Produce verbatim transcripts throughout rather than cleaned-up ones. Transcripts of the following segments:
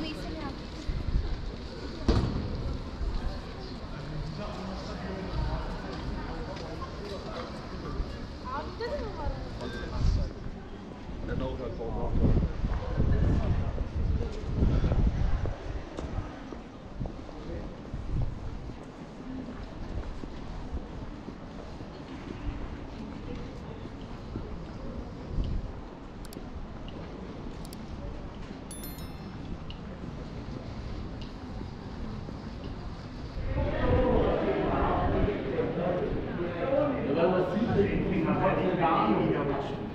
Mami, sit down.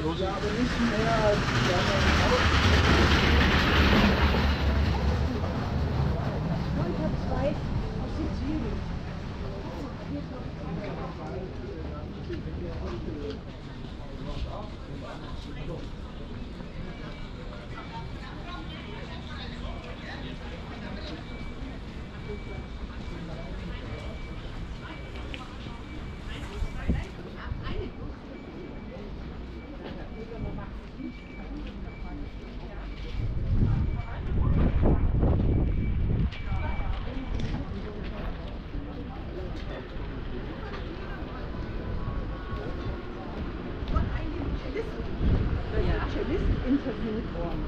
bloß. Ja, aber nicht mehr als die anderen Haut. Ich habe zwei aus Sizilien. Interviewt worden.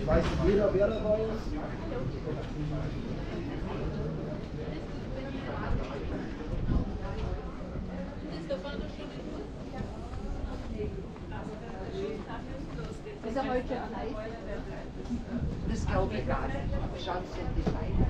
Ich weiß nicht, jeder wer dabei ist. Ist er heute allein? Das glaube ich gar nicht. Schauen Sie in die Beine.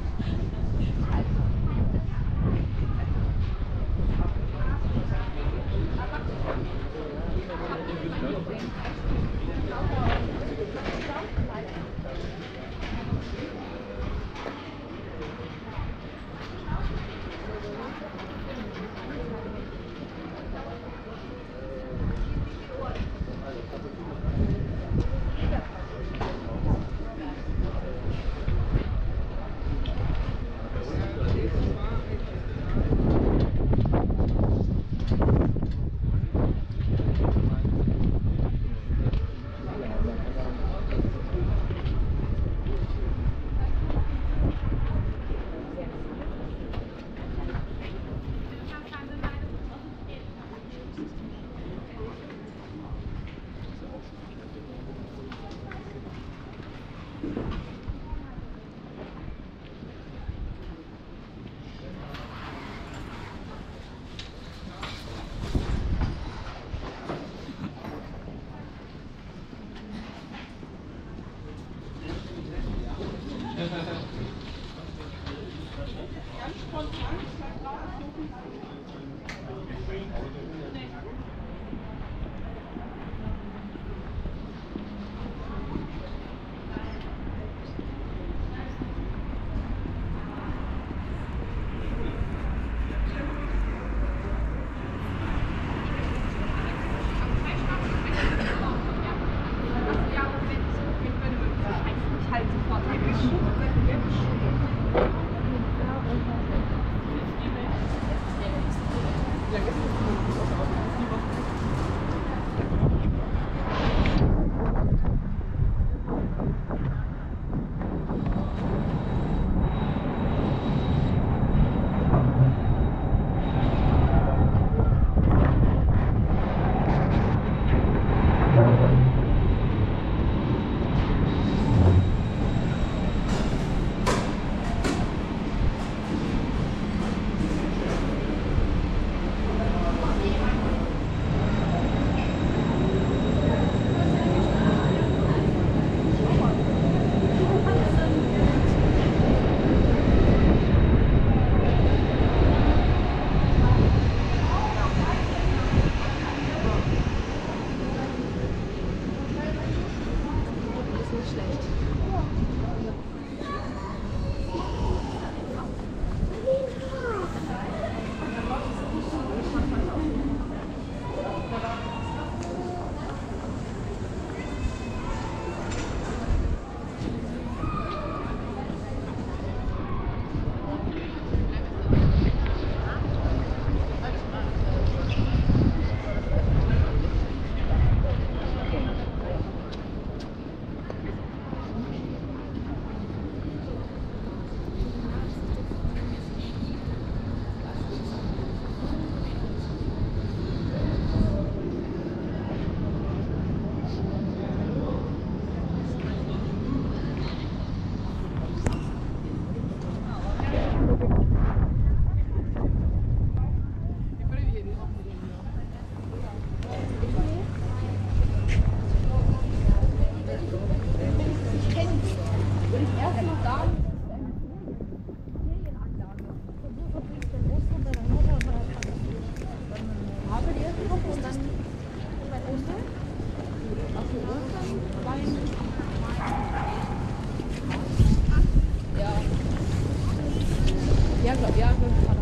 Ja, glaub, ja, glaub.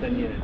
trainiere. Thank you.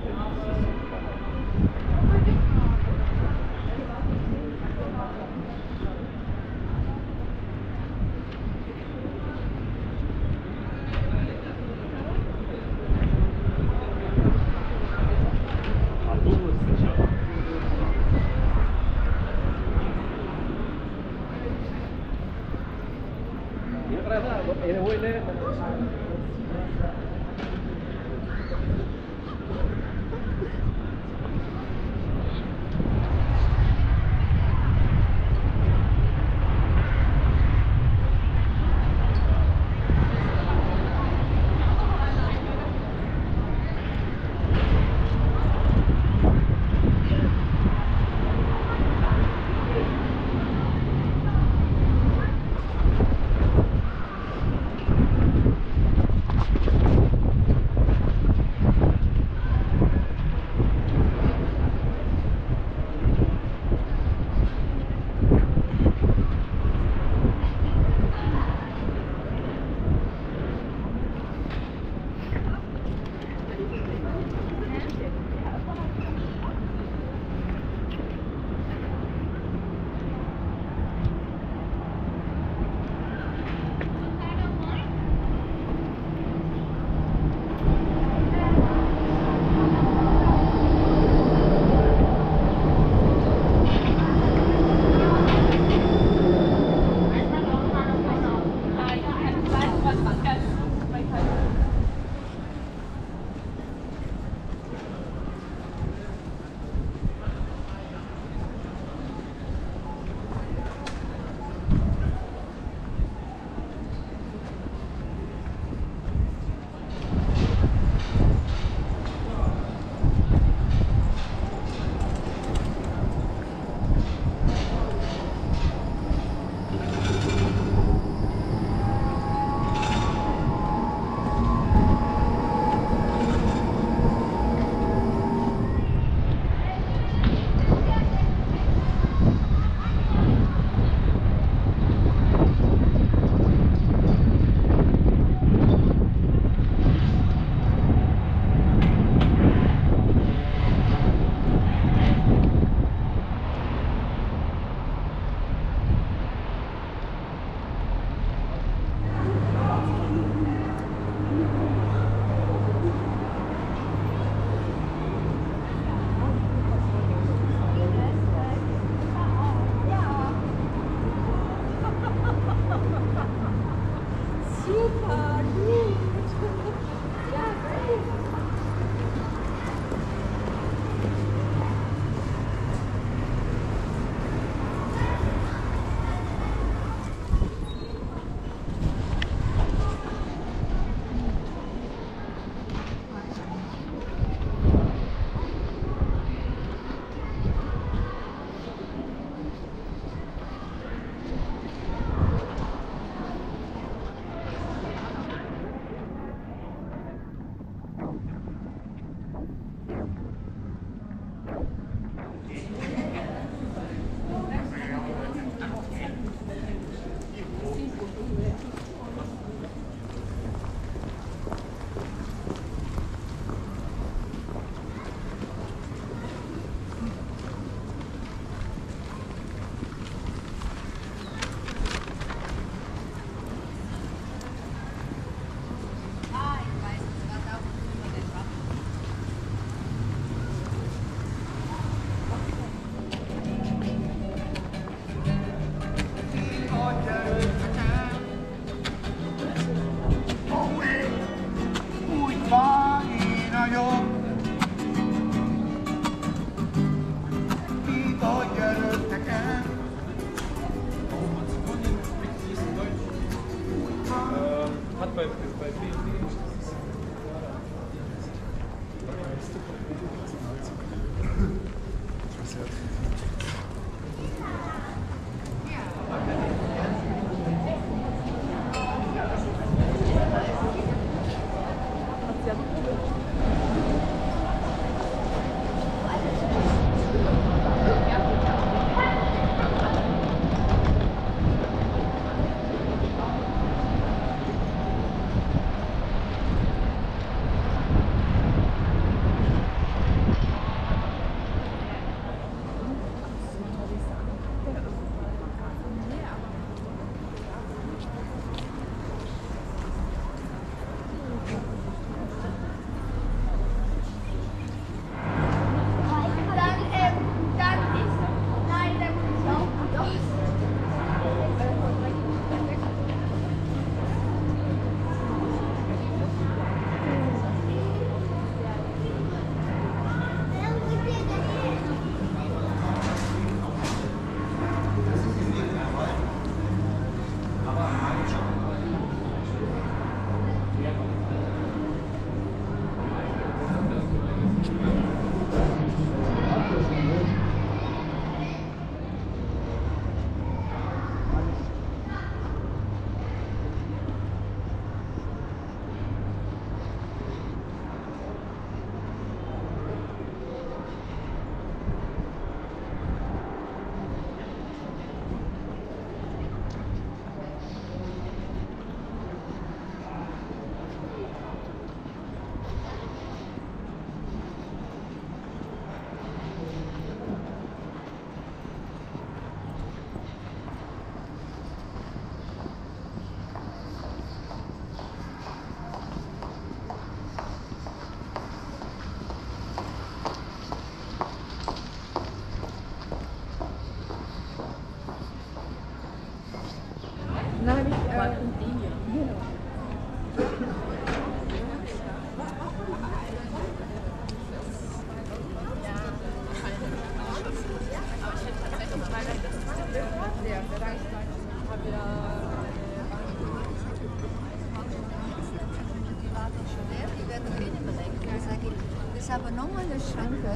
aber nochmal eine Schranke.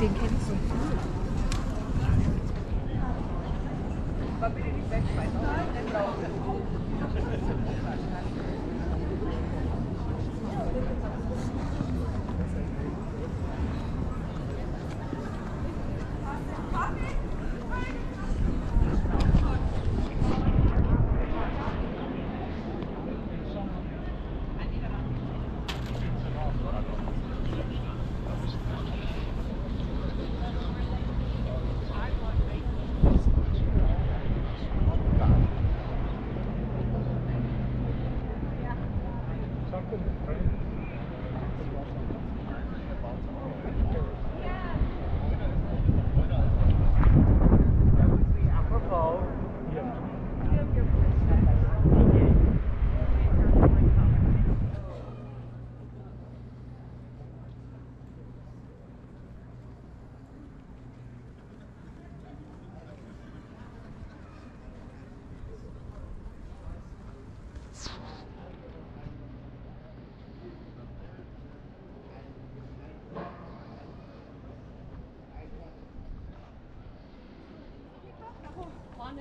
Den kennst du. Aber bitte nicht wegschmeißen.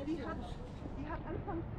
Die hat, die hat anfangs